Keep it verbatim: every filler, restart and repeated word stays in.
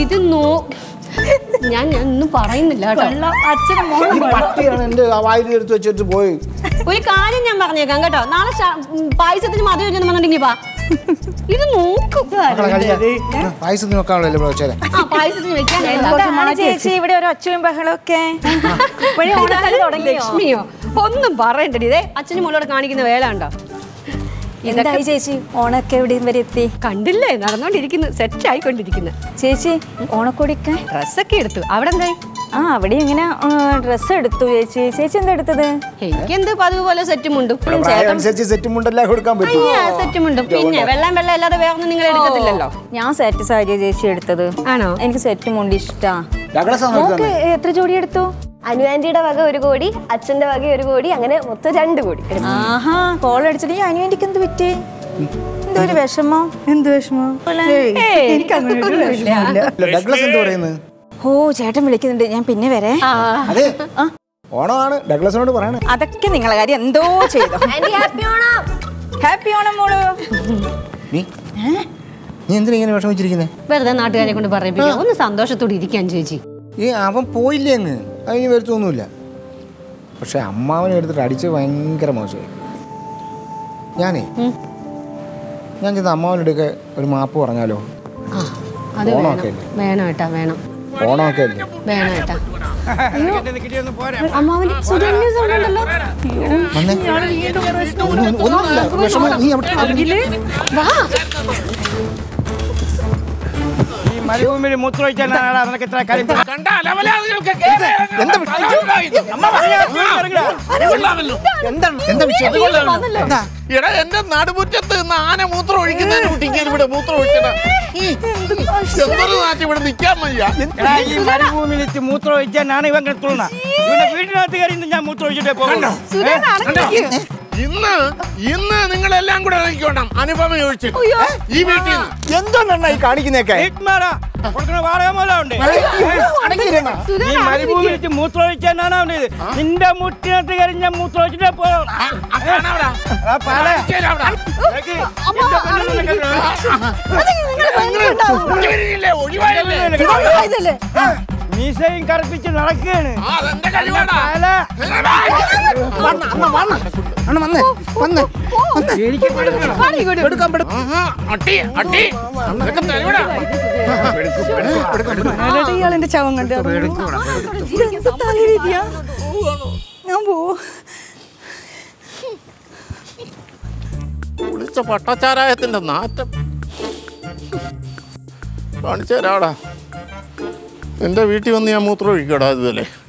Itu no, nyanyi nu parahin nila. Kalau acara mau party orang ini awal itu itu aja tuh boy. Boy kahannya yang makanya kan gak tau. Nala sah, paisa itu cuma tuh jangan mana dingin pak. Itu no. Kalau kali ya, paisa itu nukar lele beracun. Ah paisa itu macam mana? Mana sih sih, beri orang acuin bahkan oke. Beri orang kali orang Lakshmi yo. Orang parahin tadi deh. Acara mau orang kahani kita bela anda. എന്താ ചേച്ചി ഓണൊക്കെ എവിടെയും വരെ എത്തി കണ്ടില്ലേ നടന്നോണ്ടിരിക്കുന്നു set ആയിക്കൊണ്ടിരിക്കുന്നു ചേച്ചി ഓണക്കൊടിക്കാൻ ഡ്രസ്സൊക്കെ എടുത്തു അവിടെ എന്തായി ആ അവിടെ ഇങ്ങനെ ഡ്രസ്സ് എടുത്തു ചേച്ചി ചേച്ചി എന്താ എടുത്തത് എനിക്കെന്ത് പതുപോലെ സെറ്റും ഉണ്ട് ചേച്ചി സെറ്റും ഉണ്ടല്ലേ കൊടുക്കാൻ പറ്റുമോ ആ സെറ്റും ഉണ്ട് പിന്നെ വെള്ളം വെള്ളം അല്ലാതെ വേറൊന്നും നിങ്ങൾ എടുക്കത്തില്ലല്ലോ ഞാൻ സെറ്റ് സാരിയാ ചേച്ചി എടുത്തത് ആണോ എനിക്ക് സെറ്റും ഉണ്ട് ഇഷ്ടാ ഓക്കേ എത്ര ജോഡി എടുത്തു അനുവാൻറ്റിയുടെ വക ഒരു കോടി അച്ഛന്റെ വക ഒരു കോടി അങ്ങനെ മൊത്തം രണ്ട് കോടി ആഹാ കോൾ അടിച്ചിട്ട് ഈ അനുവാൻറ്റിക്ക് എന്ത് പറ്റി എന്തോ ഒരു വിഷമോ എന്ത് വിഷമോ ഓ ചേട്ടൻ വിളിക്കുന്നുണ്ട് ഞാൻ പിന്നെ വരെ ഓണമാണ് ഡഗ്ലസിനോട് പറയണേ അതൊക്കെ നിങ്ങളെ കാര്യം എന്തോ ചെയ്തോ ഹാപ്പി ഓണം ഹാപ്പി ഓണം മോള് നീ എന്തിനാ ഇങ്ങനെ വിഷമിച്ചിരിക്കുന്നേ വെറുതെ നാട്ടുകാരെ കൊണ്ട് പറയിപ്പിക്കാം ഒന്ന് സന്തോഷത്തോടെ ഇരിക്കാൻ ചേച്ചി ഏ അവൻ പോയില്ലേന്ന് അതിന് വരുത്തൊന്നുമില്ല പക്ഷെ അമ്മാവനെ എടുത്തിട്ട് അടിച്ച് ഭയങ്കര മോശമായി ഞാനേ ഞാൻ ചെന്ന് അമ്മാവനെടുക്കെ ഒരു മാപ്പ് പറഞ്ഞാലോ ഓണമൊക്കെ ഓണമൊക്കെ മരുഭൂമിയിൽ മൂത്രമൊഴിച്ചാൽ അതൊക്കെ ഇത്ര കാര്യം എന്റെ നടുമുറ്റത്ത് നിന്ന് ആന മൂത്രം ഒഴിക്കുന്നതിന് കുട്ടി ഇവിടെ മൂത്രം ഒഴിച്ചിവിടെ നിൽക്കാൻ വയ്യ ഈ മരുഭൂമിയിൽ മൂത്രം ഒഴിച്ചാൽ നാണ ഇവൻ കിടത്തുള്ള ഇവിടെ വീട്ടിനകത്ത് കയറി ഞാൻ മൂത്രം ഒഴിച്ചിട്ടേ പോകണ്ടോ ഇന്ന് ഇന്ന് നിങ്ങളെല്ലാം കൂടെ ഇറങ്ങിക്കോണം അനുപമ ചോദിച്ചു ഈ വീട്ടിൽ എന്തോ നന്നായി കാണിക്കുന്നേക്കാ നിന്റെ മുട്ടിനകത്ത് കയറി ഞാൻ മൂത്രമൊഴിച്ചിട്ടേ പോകണം മീശയും കറുപ്പിച്ച് നടക്കുകയാണ് ഇയാളെന്റെ ചവം കണ്ട് ഞാൻ പോ കുളിച്ച പട്ടച്ചാരായത്തിന്റെ നാറ്റം കാണിച്ചു തരാടാ എന്റെ വീട്ടിൽ വന്ന് ഞാൻ മൂത്രം ഒഴിക്കടാ ഇതുപോലെ